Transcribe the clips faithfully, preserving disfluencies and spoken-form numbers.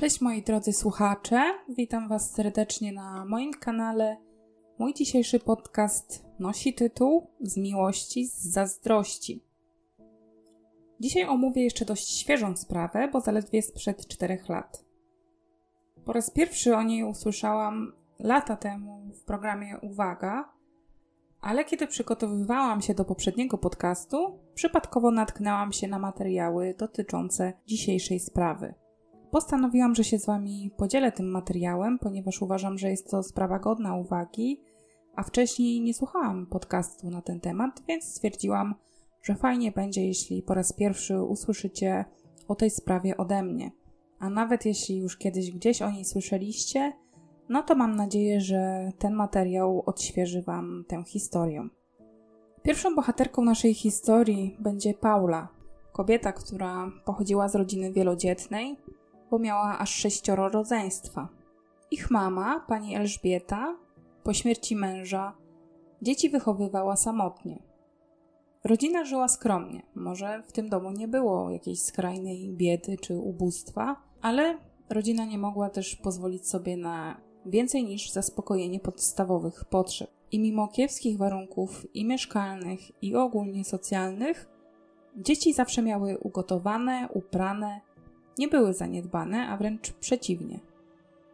Cześć moi drodzy słuchacze, witam Was serdecznie na moim kanale. Mój dzisiejszy podcast nosi tytuł Z miłości, z zazdrości. Dzisiaj omówię jeszcze dość świeżą sprawę, bo zaledwie sprzed czterech lat. Po raz pierwszy o niej usłyszałam lata temu w programie Uwaga, ale kiedy przygotowywałam się do poprzedniego podcastu, przypadkowo natknęłam się na materiały dotyczące dzisiejszej sprawy. Postanowiłam, że się z Wami podzielę tym materiałem, ponieważ uważam, że jest to sprawa godna uwagi, a wcześniej nie słuchałam podcastu na ten temat, więc stwierdziłam, że fajnie będzie, jeśli po raz pierwszy usłyszycie o tej sprawie ode mnie. A nawet jeśli już kiedyś gdzieś o niej słyszeliście, no to mam nadzieję, że ten materiał odświeży Wam tę historię. Pierwszą bohaterką naszej historii będzie Paula, kobieta, która pochodziła z rodziny wielodzietnej, bo miała aż sześcioro rodzeństwa. Ich mama, pani Elżbieta, po śmierci męża, dzieci wychowywała samotnie. Rodzina żyła skromnie, może w tym domu nie było jakiejś skrajnej biedy czy ubóstwa, ale rodzina nie mogła też pozwolić sobie na więcej niż zaspokojenie podstawowych potrzeb. I mimo kiepskich warunków i mieszkalnych, i ogólnie socjalnych, dzieci zawsze miały ugotowane, uprane, nie były zaniedbane, a wręcz przeciwnie.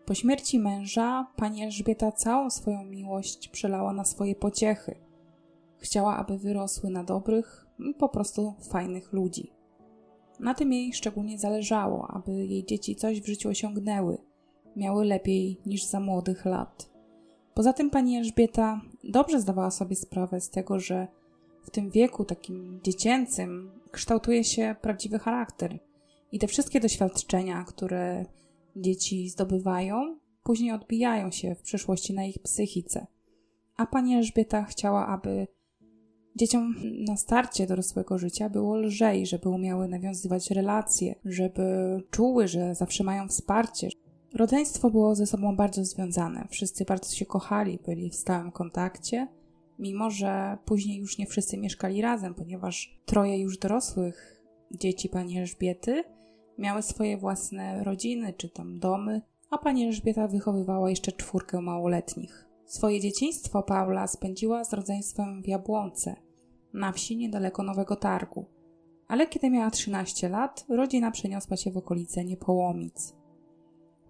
Po śmierci męża pani Elżbieta całą swoją miłość przelała na swoje pociechy. Chciała, aby wyrosły na dobrych i po prostu fajnych ludzi. Na tym jej szczególnie zależało, aby jej dzieci coś w życiu osiągnęły, miały lepiej niż za młodych lat. Poza tym pani Elżbieta dobrze zdawała sobie sprawę z tego, że w tym wieku takim dziecięcym kształtuje się prawdziwy charakter. I te wszystkie doświadczenia, które dzieci zdobywają, później odbijają się w przyszłości na ich psychice. A pani Elżbieta chciała, aby dzieciom na starcie dorosłego życia było lżej, żeby umiały nawiązywać relacje, żeby czuły, że zawsze mają wsparcie. Rodzeństwo było ze sobą bardzo związane. Wszyscy bardzo się kochali, byli w stałym kontakcie, mimo że później już nie wszyscy mieszkali razem, ponieważ troje już dorosłych dzieci pani Elżbiety miały swoje własne rodziny czy tam domy, a pani Elżbieta wychowywała jeszcze czwórkę małoletnich. Swoje dzieciństwo Paula spędziła z rodzeństwem w Jabłonce, na wsi niedaleko Nowego Targu, ale kiedy miała trzynaście lat, rodzina przeniosła się w okolice Niepołomic.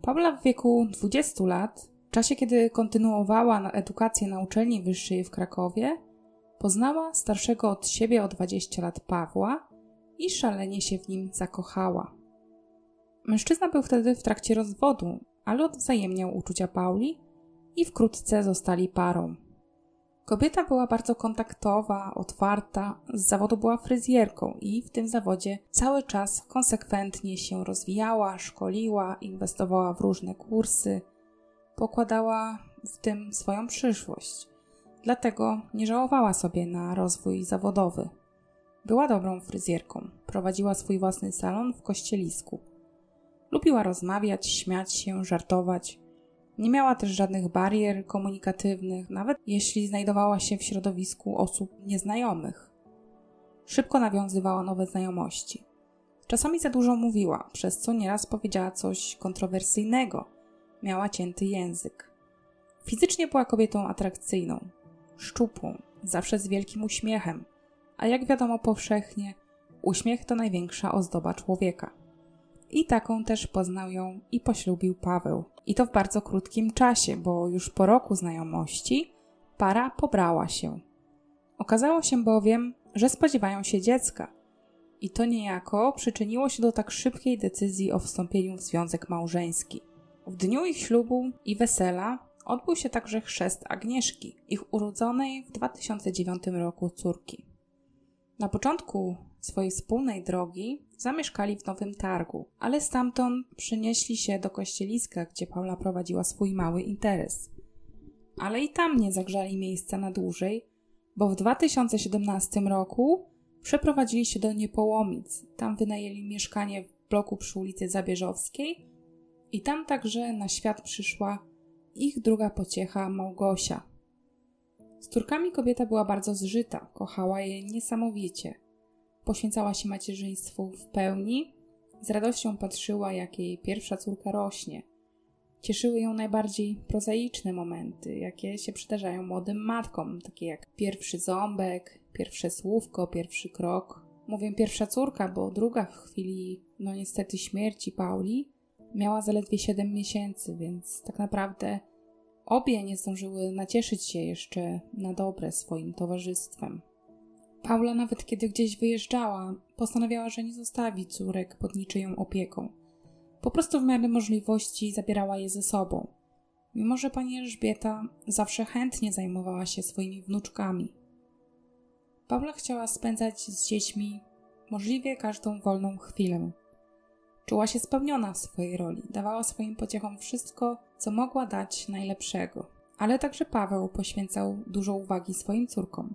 Paula w wieku dwudziestu lat, w czasie kiedy kontynuowała edukację na uczelni wyższej w Krakowie, poznała starszego od siebie o dwadzieścia lat Pawła i szalenie się w nim zakochała. Mężczyzna był wtedy w trakcie rozwodu, ale odwzajemniał uczucia Pauli i wkrótce zostali parą. Kobieta była bardzo kontaktowa, otwarta, z zawodu była fryzjerką i w tym zawodzie cały czas konsekwentnie się rozwijała, szkoliła, inwestowała w różne kursy, pokładała w tym swoją przyszłość. Dlatego nie żałowała sobie na rozwój zawodowy. Była dobrą fryzjerką, prowadziła swój własny salon w Kościelisku. Lubiła rozmawiać, śmiać się, żartować. Nie miała też żadnych barier komunikatywnych, nawet jeśli znajdowała się w środowisku osób nieznajomych. Szybko nawiązywała nowe znajomości. Czasami za dużo mówiła, przez co nieraz powiedziała coś kontrowersyjnego. Miała cięty język. Fizycznie była kobietą atrakcyjną, szczupłą, zawsze z wielkim uśmiechem, a jak wiadomo powszechnie, uśmiech to największa ozdoba człowieka. I taką też poznał ją i poślubił Paweł. I to w bardzo krótkim czasie, bo już po roku znajomości para pobrała się. Okazało się bowiem, że spodziewają się dziecka. I to niejako przyczyniło się do tak szybkiej decyzji o wstąpieniu w związek małżeński. W dniu ich ślubu i wesela odbył się także chrzest Agnieszki, ich urodzonej w dwa tysiące dziewiątym roku córki. Na początku swojej wspólnej drogi zamieszkali w Nowym Targu, ale stamtąd przenieśli się do Kościeliska, gdzie Paula prowadziła swój mały interes. Ale i tam nie zagrzali miejsca na dłużej, bo w dwa tysiące siedemnastym roku przeprowadzili się do Niepołomic. Tam wynajęli mieszkanie w bloku przy ulicy Zabierzowskiej i tam także na świat przyszła ich druga pociecha Małgosia. Z córkami kobieta była bardzo zżyta, kochała je niesamowicie. Poświęcała się macierzyństwu w pełni, Z radością patrzyła, jak jej pierwsza córka rośnie. Cieszyły ją najbardziej prozaiczne momenty, jakie się przydarzają młodym matkom, takie jak pierwszy ząbek, pierwsze słówko, pierwszy krok. Mówię pierwsza córka, bo druga w chwili, no niestety, śmierci Pauli miała zaledwie siedem miesięcy, więc tak naprawdę obie nie zdążyły nacieszyć się jeszcze na dobre swoim towarzystwem. Paula, nawet kiedy gdzieś wyjeżdżała, postanawiała, że nie zostawi córek pod niczyją opieką. Po prostu w miarę możliwości zabierała je ze sobą, mimo że pani Elżbieta zawsze chętnie zajmowała się swoimi wnuczkami. Paula chciała spędzać z dziećmi możliwie każdą wolną chwilę. Czuła się spełniona w swojej roli, dawała swoim pociechom wszystko, co mogła dać najlepszego. Ale także Paweł poświęcał dużo uwagi swoim córkom.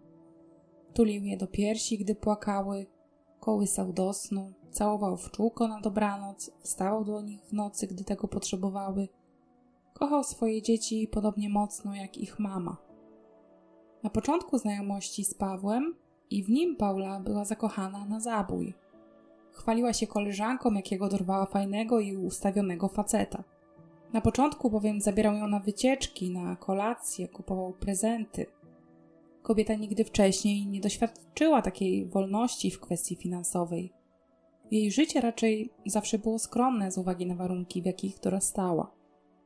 Tulił je do piersi, gdy płakały, kołysał do snu, całował w czółko na dobranoc, wstawał do nich w nocy, gdy tego potrzebowały. Kochał swoje dzieci podobnie mocno jak ich mama. Na początku znajomości z Pawłem i w nim Paula była zakochana na zabój. Chwaliła się koleżankom, jakiego dorwała fajnego i ustawionego faceta. Na początku bowiem zabierał ją na wycieczki, na kolacje, kupował prezenty. Kobieta nigdy wcześniej nie doświadczyła takiej wolności w kwestii finansowej. Jej życie raczej zawsze było skromne z uwagi na warunki, w jakich dorastała.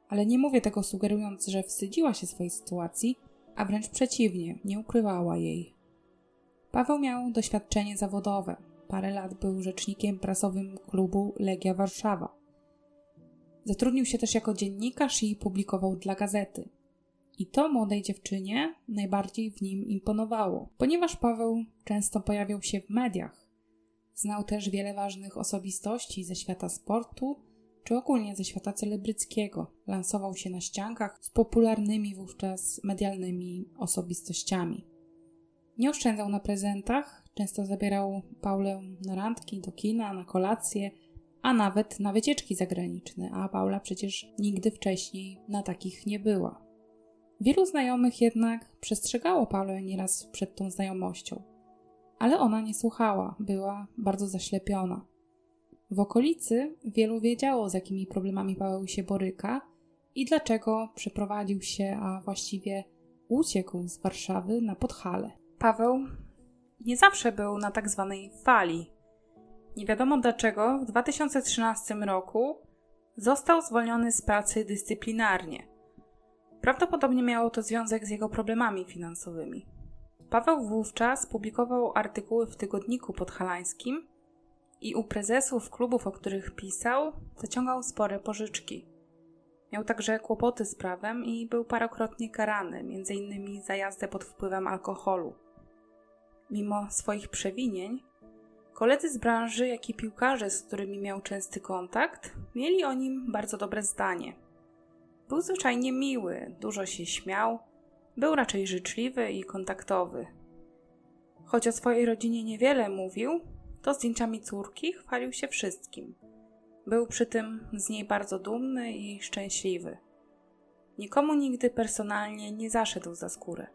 Ale nie mówię tego sugerując, że wstydziła się swojej sytuacji, a wręcz przeciwnie, nie ukrywała jej. Paweł miał doświadczenie zawodowe. Parę lat był rzecznikiem prasowym klubu Legia Warszawa. Zatrudnił się też jako dziennikarz i publikował dla gazety. I to młodej dziewczynie najbardziej w nim imponowało, ponieważ Paweł często pojawiał się w mediach. Znał też wiele ważnych osobistości ze świata sportu, czy ogólnie ze świata celebryckiego. Lansował się na ściankach z popularnymi wówczas medialnymi osobistościami. Nie oszczędzał na prezentach, często zabierał Paulę na randki, do kina, na kolacje, a nawet na wycieczki zagraniczne, a Paula przecież nigdy wcześniej na takich nie była. Wielu znajomych jednak przestrzegało Paulę nieraz przed tą znajomością, ale ona nie słuchała, była bardzo zaślepiona. W okolicy wielu wiedziało, z jakimi problemami Paweł się boryka i dlaczego przeprowadził się, a właściwie uciekł z Warszawy na Podhale. Paweł nie zawsze był na tak zwanej fali. Nie wiadomo dlaczego w dwa tysiące trzynastym roku został zwolniony z pracy dyscyplinarnie. Prawdopodobnie miało to związek z jego problemami finansowymi. Paweł wówczas publikował artykuły w Tygodniku Podhalańskim i u prezesów klubów, o których pisał, zaciągał spore pożyczki. Miał także kłopoty z prawem i był parokrotnie karany, między innymi za jazdę pod wpływem alkoholu. Mimo swoich przewinień, koledzy z branży, jak i piłkarze, z którymi miał częsty kontakt, mieli o nim bardzo dobre zdanie. Był zwyczajnie miły, dużo się śmiał, był raczej życzliwy i kontaktowy. Choć o swojej rodzinie niewiele mówił, to zdjęciami córki chwalił się wszystkim. Był przy tym z niej bardzo dumny i szczęśliwy. Nikomu nigdy personalnie nie zaszedł za skórę.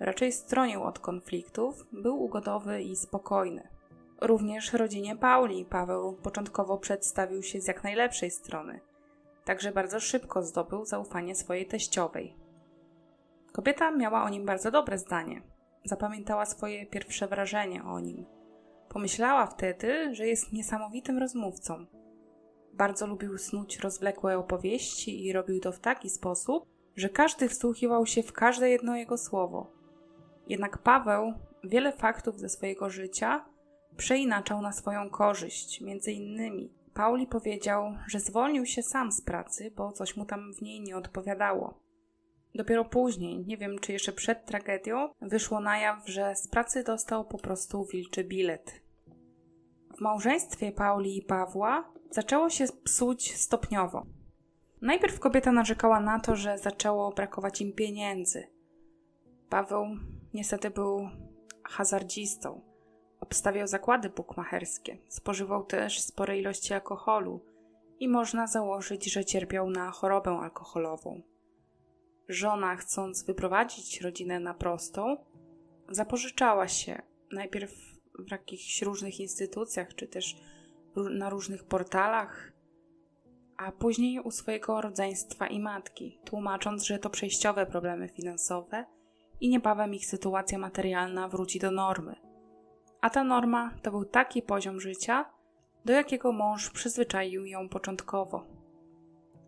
Raczej stronił od konfliktów, był ugodowy i spokojny. Również rodzinie Pauli Paweł początkowo przedstawił się z jak najlepszej strony. Także bardzo szybko zdobył zaufanie swojej teściowej. Kobieta miała o nim bardzo dobre zdanie. Zapamiętała swoje pierwsze wrażenie o nim. Pomyślała wtedy, że jest niesamowitym rozmówcą. Bardzo lubił snuć rozwlekłe opowieści i robił to w taki sposób, że każdy wsłuchiwał się w każde jedno jego słowo. Jednak Paweł wiele faktów ze swojego życia przeinaczał na swoją korzyść. Między innymi Pauli powiedział, że zwolnił się sam z pracy, bo coś mu tam w niej nie odpowiadało. Dopiero później, nie wiem czy jeszcze przed tragedią, wyszło na jaw, że z pracy dostał po prostu wilczy bilet. W małżeństwie Pauli i Pawła zaczęło się psuć stopniowo. Najpierw kobieta narzekała na to, że zaczęło brakować im pieniędzy. Paweł niestety był hazardzistą. Obstawiał zakłady bukmacherskie, spożywał też spore ilości alkoholu i można założyć, że cierpiał na chorobę alkoholową. Żona, chcąc wyprowadzić rodzinę na prostą, zapożyczała się najpierw w jakichś różnych instytucjach, czy też na różnych portalach, a później u swojego rodzeństwa i matki, tłumacząc, że to przejściowe problemy finansowe i niebawem ich sytuacja materialna wróci do normy. A ta norma to był taki poziom życia, do jakiego mąż przyzwyczaił ją początkowo.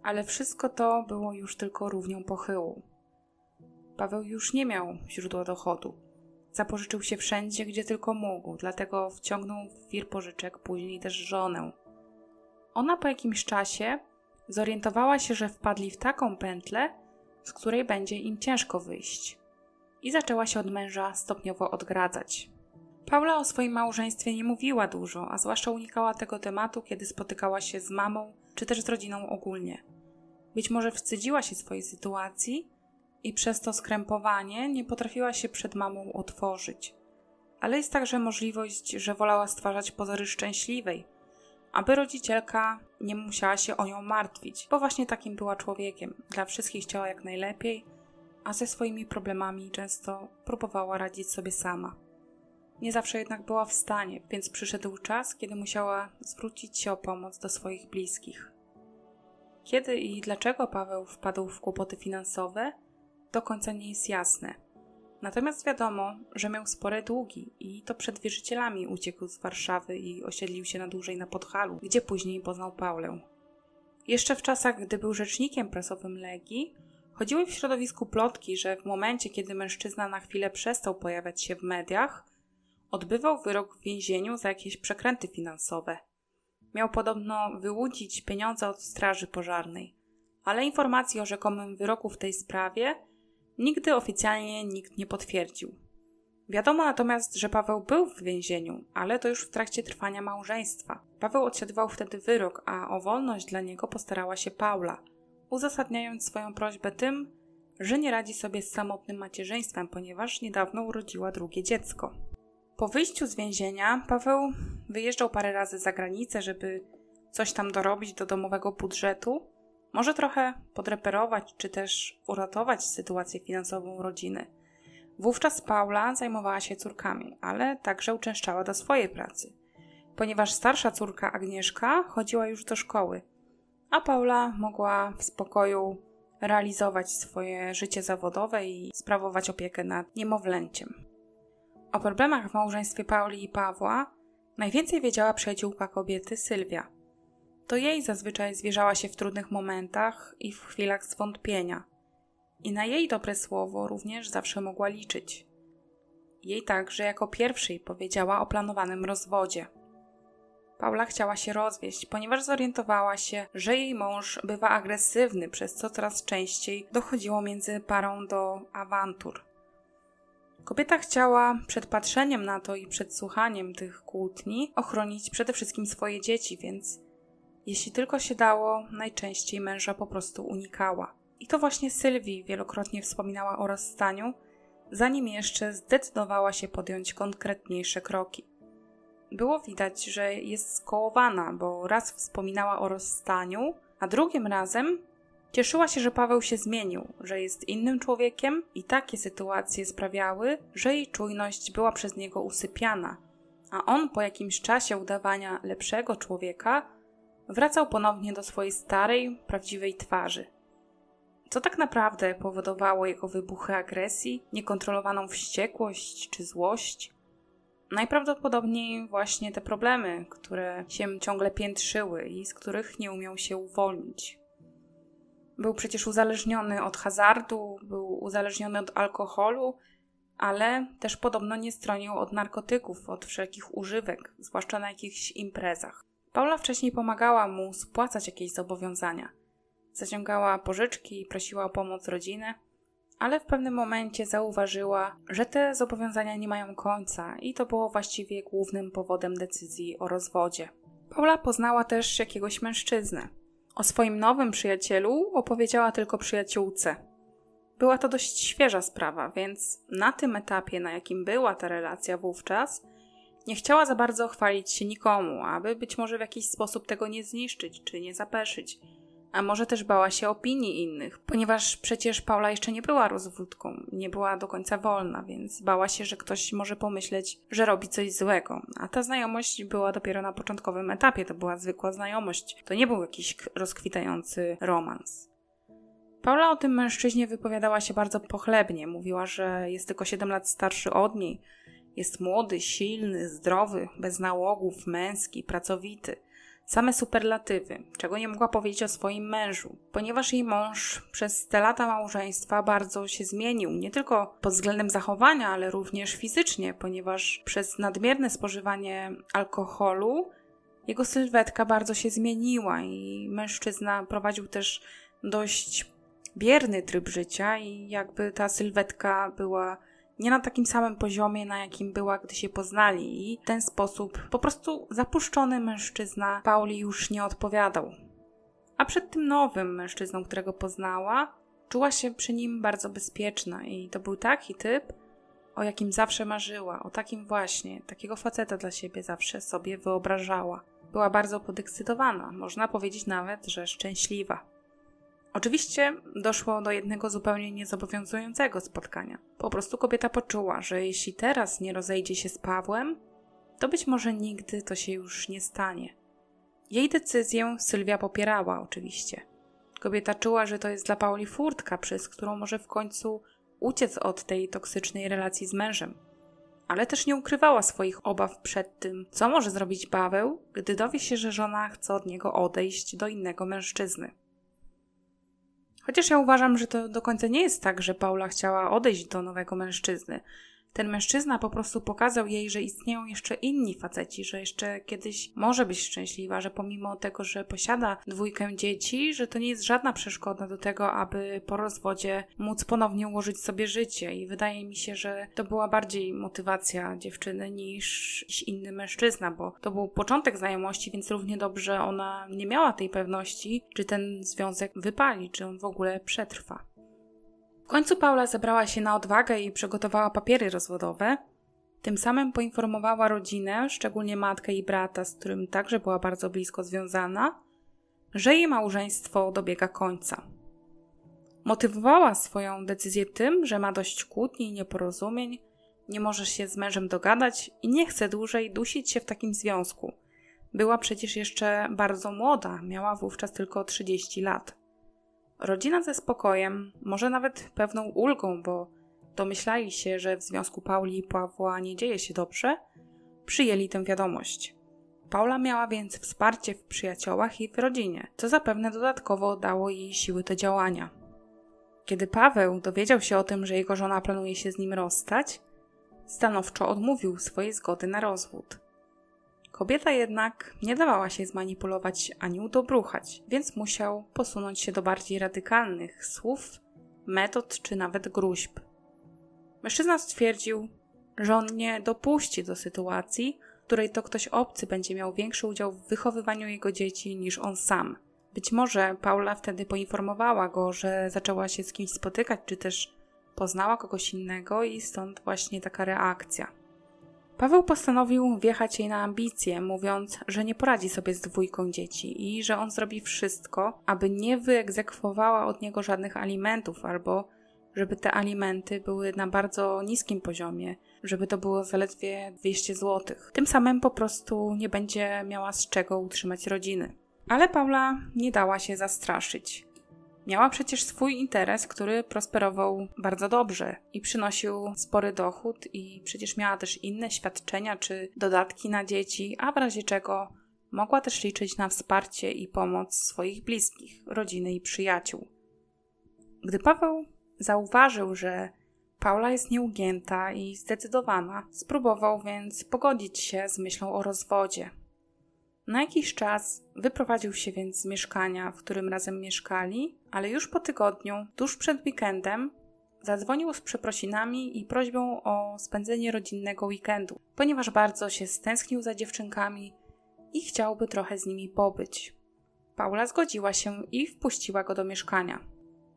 Ale wszystko to było już tylko równią pochyłu. Paweł już nie miał źródła dochodu. Zapożyczył się wszędzie, gdzie tylko mógł, dlatego wciągnął w wir pożyczek, później też żonę. Ona po jakimś czasie zorientowała się, że wpadli w taką pętlę, z której będzie im ciężko wyjść. I zaczęła się od męża stopniowo odgradzać. Paula o swoim małżeństwie nie mówiła dużo, a zwłaszcza unikała tego tematu, kiedy spotykała się z mamą, czy też z rodziną ogólnie. Być może wstydziła się swojej sytuacji i przez to skrępowanie nie potrafiła się przed mamą otworzyć. Ale jest także możliwość, że wolała stwarzać pozory szczęśliwej, aby rodzicielka nie musiała się o nią martwić, bo właśnie takim była człowiekiem. Dla wszystkich chciała jak najlepiej, a ze swoimi problemami często próbowała radzić sobie sama. Nie zawsze jednak była w stanie, więc przyszedł czas, kiedy musiała zwrócić się o pomoc do swoich bliskich. Kiedy i dlaczego Paweł wpadł w kłopoty finansowe, do końca nie jest jasne. Natomiast wiadomo, że miał spore długi i to przed wierzycielami uciekł z Warszawy i osiedlił się na dłużej na Podhalu, gdzie później poznał Paulę. Jeszcze w czasach, gdy był rzecznikiem prasowym Legii, chodziły w środowisku plotki, że w momencie, kiedy mężczyzna na chwilę przestał pojawiać się w mediach, odbywał wyrok w więzieniu za jakieś przekręty finansowe. Miał podobno wyłudzić pieniądze od straży pożarnej, ale informacji o rzekomym wyroku w tej sprawie nigdy oficjalnie nikt nie potwierdził. Wiadomo natomiast, że Paweł był w więzieniu, ale to już w trakcie trwania małżeństwa. Paweł odsiadywał wtedy wyrok, a o wolność dla niego postarała się Paula, uzasadniając swoją prośbę tym, że nie radzi sobie z samotnym macierzyństwem, ponieważ niedawno urodziła drugie dziecko. Po wyjściu z więzienia Paweł wyjeżdżał parę razy za granicę, żeby coś tam dorobić do domowego budżetu, może trochę podreperować czy też uratować sytuację finansową rodziny. Wówczas Paula zajmowała się córkami, ale także uczęszczała do swojej pracy, ponieważ starsza córka Agnieszka chodziła już do szkoły, a Paula mogła w spokoju realizować swoje życie zawodowe i sprawować opiekę nad niemowlęciem. O problemach w małżeństwie Pauli i Pawła najwięcej wiedziała przyjaciółka kobiety Sylwia. To jej zazwyczaj zwierzała się w trudnych momentach i w chwilach zwątpienia. I na jej dobre słowo również zawsze mogła liczyć. Jej także jako pierwszej powiedziała o planowanym rozwodzie. Paula chciała się rozwieść, ponieważ zorientowała się, że jej mąż bywa agresywny, przez co coraz częściej dochodziło między parą do awantur. Kobieta chciała przed patrzeniem na to i przed słuchaniem tych kłótni ochronić przede wszystkim swoje dzieci, więc jeśli tylko się dało, najczęściej męża po prostu unikała. I to właśnie Sylwii wielokrotnie wspominała o rozstaniu, zanim jeszcze zdecydowała się podjąć konkretniejsze kroki. Było widać, że jest skołowana, bo raz wspominała o rozstaniu, a drugim razem cieszyła się, że Paweł się zmienił, że jest innym człowiekiem i takie sytuacje sprawiały, że jej czujność była przez niego usypiana, a on po jakimś czasie udawania lepszego człowieka wracał ponownie do swojej starej, prawdziwej twarzy. Co tak naprawdę powodowało jego wybuchy agresji, niekontrolowaną wściekłość czy złość? Najprawdopodobniej właśnie te problemy, które się ciągle piętrzyły i z których nie umiał się uwolnić. Był przecież uzależniony od hazardu, był uzależniony od alkoholu, ale też podobno nie stronił od narkotyków, od wszelkich używek, zwłaszcza na jakichś imprezach. Paula wcześniej pomagała mu spłacać jakieś zobowiązania. Zaciągała pożyczki i prosiła o pomoc rodzinę, ale w pewnym momencie zauważyła, że te zobowiązania nie mają końca i to było właściwie głównym powodem decyzji o rozwodzie. Paula poznała też jakiegoś mężczyznę. O swoim nowym przyjacielu opowiedziała tylko przyjaciółce. Była to dość świeża sprawa, więc na tym etapie, na jakim była ta relacja wówczas, nie chciała za bardzo chwalić się nikomu, aby być może w jakiś sposób tego nie zniszczyć czy nie zapeszyć, A może też bała się opinii innych, ponieważ przecież Paula jeszcze nie była rozwódką, nie była do końca wolna, więc bała się, że ktoś może pomyśleć, że robi coś złego. A ta znajomość była dopiero na początkowym etapie, to była zwykła znajomość, to nie był jakiś rozkwitający romans. Paula o tym mężczyźnie wypowiadała się bardzo pochlebnie, mówiła, że jest tylko siedem lat starszy od niej, jest młody, silny, zdrowy, bez nałogów, męski, pracowity. Same superlatywy, czego nie mogła powiedzieć o swoim mężu, ponieważ jej mąż przez te lata małżeństwa bardzo się zmienił, nie tylko pod względem zachowania, ale również fizycznie, ponieważ przez nadmierne spożywanie alkoholu jego sylwetka bardzo się zmieniła i mężczyzna prowadził też dość bierny tryb życia i jakby ta sylwetka była nie na takim samym poziomie, na jakim była, gdy się poznali, i w ten sposób po prostu zapuszczony mężczyzna Pauli już nie odpowiadał. A przed tym nowym mężczyzną, którego poznała, czuła się przy nim bardzo bezpieczna i to był taki typ, o jakim zawsze marzyła, o takim właśnie, takiego faceta dla siebie zawsze sobie wyobrażała. Była bardzo podekscytowana, można powiedzieć nawet, że szczęśliwa. Oczywiście doszło do jednego zupełnie niezobowiązującego spotkania. Po prostu kobieta poczuła, że jeśli teraz nie rozejdzie się z Pawłem, to być może nigdy to się już nie stanie. Jej decyzję Sylwia popierała oczywiście. Kobieta czuła, że to jest dla Pauli furtka, przez którą może w końcu uciec od tej toksycznej relacji z mężem. Ale też nie ukrywała swoich obaw przed tym, co może zrobić Paweł, gdy dowie się, że żona chce od niego odejść do innego mężczyzny. Chociaż ja uważam, że to do końca nie jest tak, że Paula chciała odejść do nowego mężczyzny. Ten mężczyzna po prostu pokazał jej, że istnieją jeszcze inni faceci, że jeszcze kiedyś może być szczęśliwa, że pomimo tego, że posiada dwójkę dzieci, że to nie jest żadna przeszkoda do tego, aby po rozwodzie móc ponownie ułożyć sobie życie. I wydaje mi się, że to była bardziej motywacja dziewczyny niż jakiś inny mężczyzna, bo to był początek znajomości, więc równie dobrze ona nie miała tej pewności, czy ten związek wypali, czy on w ogóle przetrwa. W końcu Paula zebrała się na odwagę i przygotowała papiery rozwodowe. Tym samym poinformowała rodzinę, szczególnie matkę i brata, z którym także była bardzo blisko związana, że jej małżeństwo dobiega końca. Motywowała swoją decyzję tym, że ma dość kłótni i nieporozumień, nie może się z mężem dogadać i nie chce dłużej dusić się w takim związku. Była przecież jeszcze bardzo młoda, miała wówczas tylko trzydzieści lat. Rodzina ze spokojem, może nawet pewną ulgą, bo domyślali się, że w związku Pauli i Pawła nie dzieje się dobrze, przyjęli tę wiadomość. Paula miała więc wsparcie w przyjaciołach i w rodzinie, co zapewne dodatkowo dało jej siły do działania. Kiedy Paweł dowiedział się o tym, że jego żona planuje się z nim rozstać, stanowczo odmówił swojej zgody na rozwód. Kobieta jednak nie dawała się zmanipulować ani udobruchać, więc musiał posunąć się do bardziej radykalnych słów, metod czy nawet gróźb. Mężczyzna stwierdził, że on nie dopuści do sytuacji, w której to ktoś obcy będzie miał większy udział w wychowywaniu jego dzieci niż on sam. Być może Paula wtedy poinformowała go, że zaczęła się z kimś spotykać, czy też poznała kogoś innego i stąd właśnie taka reakcja. Paweł postanowił wjechać jej na ambicje, mówiąc, że nie poradzi sobie z dwójką dzieci i że on zrobi wszystko, aby nie wyegzekwowała od niego żadnych alimentów albo żeby te alimenty były na bardzo niskim poziomie, żeby to było zaledwie dwieście złotych. Tym samym po prostu nie będzie miała z czego utrzymać rodziny. Ale Paula nie dała się zastraszyć. Miała przecież swój interes, który prosperował bardzo dobrze i przynosił spory dochód i przecież miała też inne świadczenia czy dodatki na dzieci, a w razie czego mogła też liczyć na wsparcie i pomoc swoich bliskich, rodziny i przyjaciół. Gdy Paweł zauważył, że Paula jest nieugięta i zdecydowana, spróbował więc pogodzić się z myślą o rozwodzie. Na jakiś czas wyprowadził się więc z mieszkania, w którym razem mieszkali, ale już po tygodniu, tuż przed weekendem, zadzwonił z przeprosinami i prośbą o spędzenie rodzinnego weekendu, ponieważ bardzo się stęsknił za dziewczynkami i chciałby trochę z nimi pobyć. Paula zgodziła się i wpuściła go do mieszkania.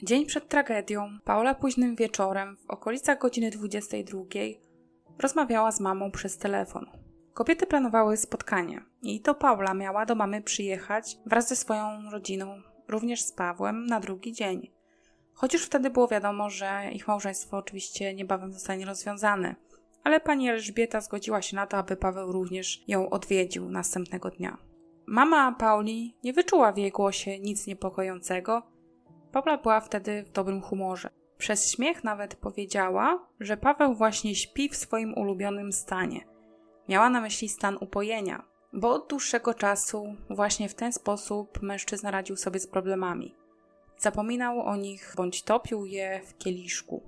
Dzień przed tragedią, Paula późnym wieczorem, w okolicach godziny dwudziestej drugiej, rozmawiała z mamą przez telefon. Kobiety planowały spotkanie i to Paula miała do mamy przyjechać wraz ze swoją rodziną, również z Pawłem, na drugi dzień. Chociaż wtedy było wiadomo, że ich małżeństwo oczywiście niebawem zostanie rozwiązane, ale pani Elżbieta zgodziła się na to, aby Paweł również ją odwiedził następnego dnia. Mama Pauli nie wyczuła w jej głosie nic niepokojącego. Paula była wtedy w dobrym humorze. Przez śmiech nawet powiedziała, że Paweł właśnie śpi w swoim ulubionym stanie. Miała na myśli stan upojenia, bo od dłuższego czasu właśnie w ten sposób mężczyzna radził sobie z problemami. Zapominał o nich bądź topił je w kieliszku.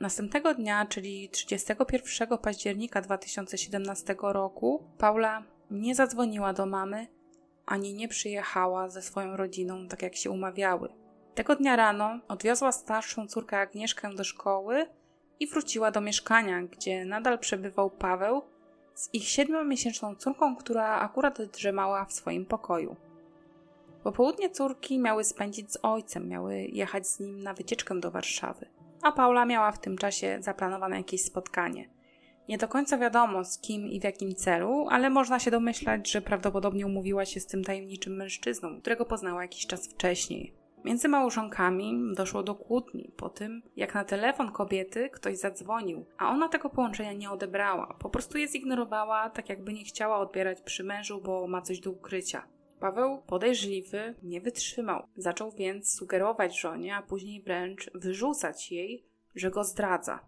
Następnego dnia, czyli trzydziestego pierwszego października dwa tysiące siedemnastego roku, Paula nie zadzwoniła do mamy, ani nie przyjechała ze swoją rodziną, tak jak się umawiały. Tego dnia rano odwiozła starszą córkę Agnieszkę do szkoły i wróciła do mieszkania, gdzie nadal przebywał Paweł z ich siedmiomiesięczną córką, która akurat drzemała w swoim pokoju. Popołudnie córki miały spędzić z ojcem, miały jechać z nim na wycieczkę do Warszawy, a Paula miała w tym czasie zaplanowane jakieś spotkanie. Nie do końca wiadomo z kim i w jakim celu, ale można się domyślać, że prawdopodobnie umówiła się z tym tajemniczym mężczyzną, którego poznała jakiś czas wcześniej. Między małżonkami doszło do kłótni po tym, jak na telefon kobiety ktoś zadzwonił, a ona tego połączenia nie odebrała. Po prostu je zignorowała, tak jakby nie chciała odbierać przy mężu, bo ma coś do ukrycia. Paweł, podejrzliwy, nie wytrzymał. Zaczął więc sugerować żonie, a później wręcz wyrzucać jej, że go zdradza.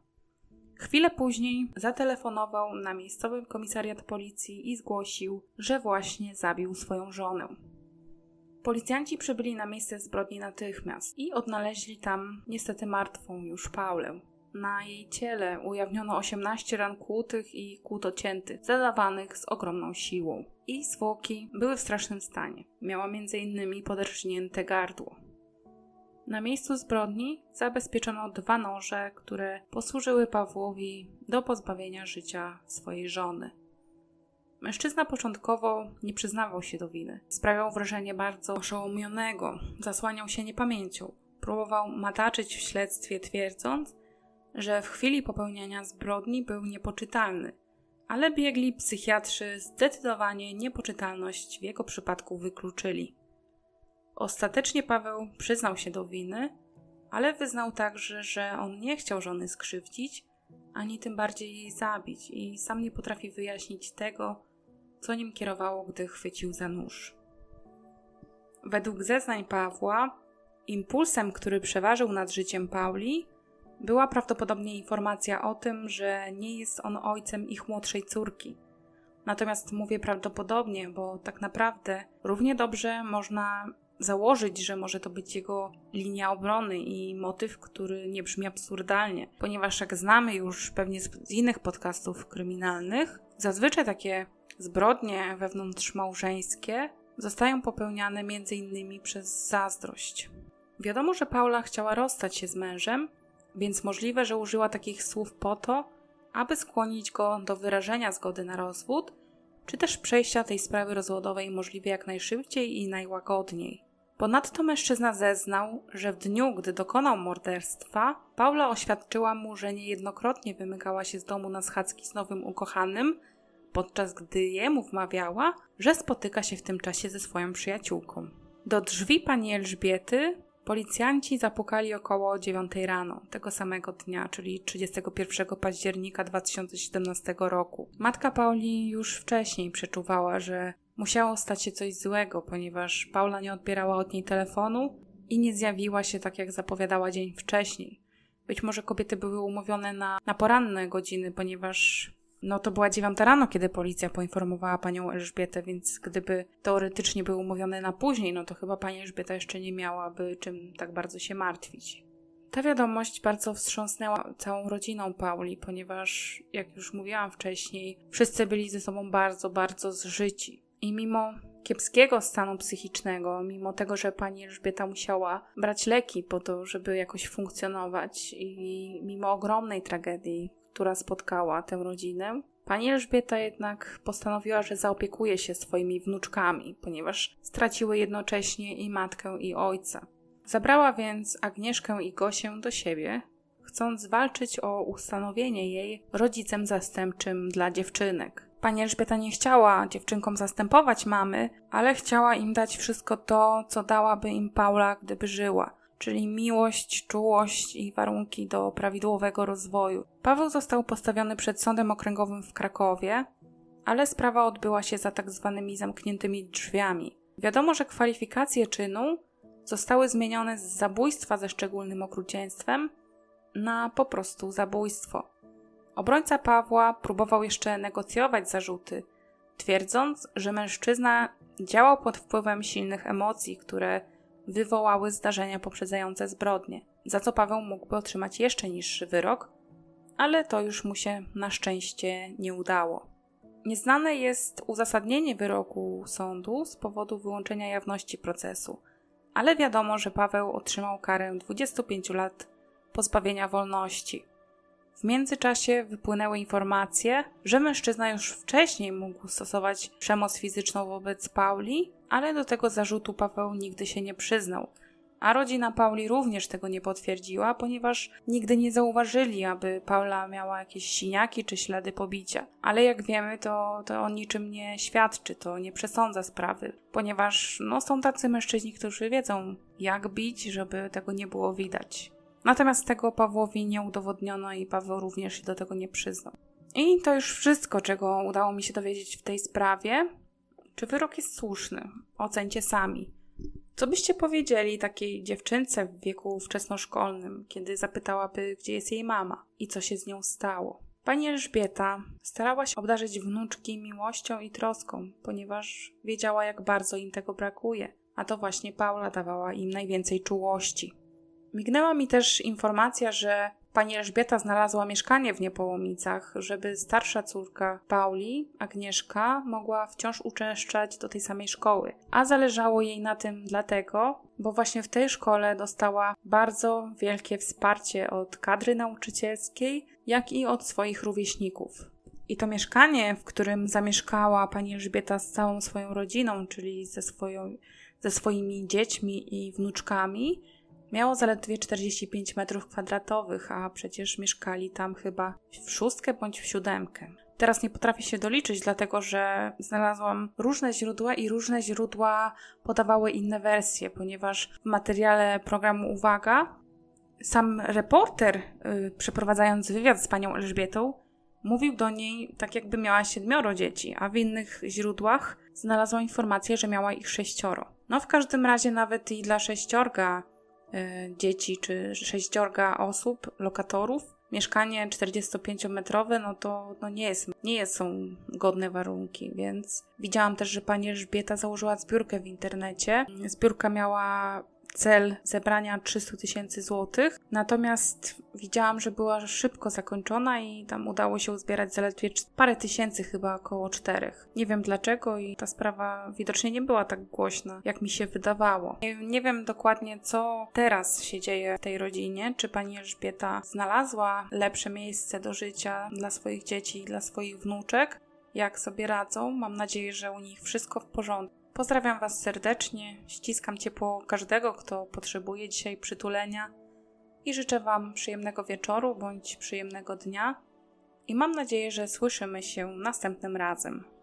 Chwilę później zatelefonował na miejscowy komisariat policji i zgłosił, że właśnie zabił swoją żonę. Policjanci przybyli na miejsce zbrodni natychmiast i odnaleźli tam niestety martwą już Paulę. Na jej ciele ujawniono osiemnaście ran kłutych i kłut ociętych, zadawanych z ogromną siłą. Jej zwłoki były w strasznym stanie. Miała między innymi poderżnięte gardło. Na miejscu zbrodni zabezpieczono dwa noże, które posłużyły Pawłowi do pozbawienia życia swojej żony. Mężczyzna początkowo nie przyznawał się do winy. Sprawiał wrażenie bardzo oszołomionego, zasłaniał się niepamięcią. Próbował mataczyć w śledztwie, twierdząc, że w chwili popełniania zbrodni był niepoczytalny, ale biegli psychiatrzy zdecydowanie niepoczytalność w jego przypadku wykluczyli. Ostatecznie Paweł przyznał się do winy, ale wyznał także, że on nie chciał żony skrzywdzić, ani tym bardziej jej zabić i sam nie potrafi wyjaśnić tego, co nim kierowało, gdy chwycił za nóż. Według zeznań Pawła, impulsem, który przeważył nad życiem Pauli, była prawdopodobnie informacja o tym, że nie jest on ojcem ich młodszej córki. Natomiast mówię prawdopodobnie, bo tak naprawdę równie dobrze można założyć, że może to być jego linia obrony i motyw, który nie brzmi absurdalnie. Ponieważ jak znamy już pewnie z innych podcastów kryminalnych, zazwyczaj takie zbrodnie wewnątrzmałżeńskie zostają popełniane między innymi przez zazdrość. Wiadomo, że Paula chciała rozstać się z mężem, więc możliwe, że użyła takich słów po to, aby skłonić go do wyrażenia zgody na rozwód, czy też przejścia tej sprawy rozwodowej możliwie jak najszybciej i najłagodniej. Ponadto mężczyzna zeznał, że w dniu, gdy dokonał morderstwa, Paula oświadczyła mu, że niejednokrotnie wymykała się z domu na schadzki z nowym ukochanym, podczas gdy jemu wmawiała, że spotyka się w tym czasie ze swoją przyjaciółką. Do drzwi pani Elżbiety policjanci zapukali około dziewiątej rano tego samego dnia, czyli trzydziestego pierwszego października dwa tysiące siedemnastego roku. Matka Pauli już wcześniej przeczuwała, że musiało stać się coś złego, ponieważ Paula nie odbierała od niej telefonu i nie zjawiła się tak, jak zapowiadała dzień wcześniej. Być może kobiety były umówione na, na poranne godziny, ponieważ no to była dziewiąta rano, kiedy policja poinformowała panią Elżbietę, więc gdyby teoretycznie były umówione na później, no to chyba pani Elżbieta jeszcze nie miałaby czym tak bardzo się martwić. Ta wiadomość bardzo wstrząsnęła całą rodziną Pauli, ponieważ, jak już mówiłam wcześniej, wszyscy byli ze sobą bardzo, bardzo zżyci. I mimo kiepskiego stanu psychicznego, mimo tego, że pani Elżbieta musiała brać leki po to, żeby jakoś funkcjonować i mimo ogromnej tragedii, która spotkała tę rodzinę, pani Elżbieta jednak postanowiła, że zaopiekuje się swoimi wnuczkami, ponieważ straciły jednocześnie i matkę, i ojca. Zabrała więc Agnieszkę i Gosię do siebie, chcąc walczyć o ustanowienie jej rodzicem zastępczym dla dziewczynek. Pani Elżbieta nie chciała dziewczynkom zastępować mamy, ale chciała im dać wszystko to, co dałaby im Paula, gdyby żyła, czyli miłość, czułość i warunki do prawidłowego rozwoju. Paweł został postawiony przed Sądem Okręgowym w Krakowie, ale sprawa odbyła się za tak zwanymi zamkniętymi drzwiami. Wiadomo, że kwalifikacje czynu zostały zmienione z zabójstwa ze szczególnym okrucieństwem na po prostu zabójstwo. Obrońca Pawła próbował jeszcze negocjować zarzuty, twierdząc, że mężczyzna działał pod wpływem silnych emocji, które wywołały zdarzenia poprzedzające zbrodnie, za co Paweł mógłby otrzymać jeszcze niższy wyrok, ale to już mu się na szczęście nie udało. Nieznane jest uzasadnienie wyroku sądu z powodu wyłączenia jawności procesu, ale wiadomo, że Paweł otrzymał karę dwudziestu pięciu lat pozbawienia wolności. W międzyczasie wypłynęły informacje, że mężczyzna już wcześniej mógł stosować przemoc fizyczną wobec Pauli, ale do tego zarzutu Paweł nigdy się nie przyznał, a rodzina Pauli również tego nie potwierdziła, ponieważ nigdy nie zauważyli, aby Paula miała jakieś siniaki czy ślady pobicia. Ale jak wiemy, to, to o niczym nie świadczy, to nie przesądza sprawy, ponieważ no, są tacy mężczyźni, którzy wiedzą, jak bić, żeby tego nie było widać. Natomiast tego Pawłowi nie udowodniono i Paweł również się do tego nie przyznał. I to już wszystko, czego udało mi się dowiedzieć w tej sprawie. Czy wyrok jest słuszny? Oceńcie sami. Co byście powiedzieli takiej dziewczynce w wieku wczesnoszkolnym, kiedy zapytałaby, gdzie jest jej mama i co się z nią stało? Pani Elżbieta starała się obdarzyć wnuczki miłością i troską, ponieważ wiedziała, jak bardzo im tego brakuje, a to właśnie Paula dawała im najwięcej czułości. Mignęła mi też informacja, że pani Elżbieta znalazła mieszkanie w Niepołomicach, żeby starsza córka Pauli, Agnieszka, mogła wciąż uczęszczać do tej samej szkoły. A zależało jej na tym dlatego, bo właśnie w tej szkole dostała bardzo wielkie wsparcie od kadry nauczycielskiej, jak i od swoich rówieśników. I to mieszkanie, w którym zamieszkała pani Elżbieta z całą swoją rodziną, czyli ze, swoją, ze swoimi dziećmi i wnuczkami, miało zaledwie czterdzieści pięć metrów kwadratowych, a przecież mieszkali tam chyba w szóstkę bądź w siódemkę. Teraz nie potrafię się doliczyć, dlatego że znalazłam różne źródła i różne źródła podawały inne wersje, ponieważ w materiale programu Uwaga sam reporter yy, przeprowadzając wywiad z panią Elżbietą mówił do niej tak, jakby miała siedmioro dzieci, a w innych źródłach znalazłam informację, że miała ich sześcioro. No w każdym razie nawet i dla sześciorga dzieci czy sześciorga osób, lokatorów, mieszkanie czterdziestopięciometrowe, no to no nie, jest, nie są godne warunki, więc widziałam też, że pani Elżbieta założyła zbiórkę w internecie. Zbiórka miała cel zebrania trzystu tysięcy złotych, natomiast widziałam, że była szybko zakończona i tam udało się uzbierać zaledwie parę tysięcy, chyba około czterech. Nie wiem dlaczego i ta sprawa widocznie nie była tak głośna, jak mi się wydawało. Nie, nie wiem dokładnie, co teraz się dzieje w tej rodzinie, czy pani Elżbieta znalazła lepsze miejsce do życia dla swoich dzieci i dla swoich wnuczek, jak sobie radzą. Mam nadzieję, że u nich wszystko w porządku. Pozdrawiam Was serdecznie, ściskam ciepło każdego, kto potrzebuje dzisiaj przytulenia i życzę Wam przyjemnego wieczoru bądź przyjemnego dnia i mam nadzieję, że słyszymy się następnym razem.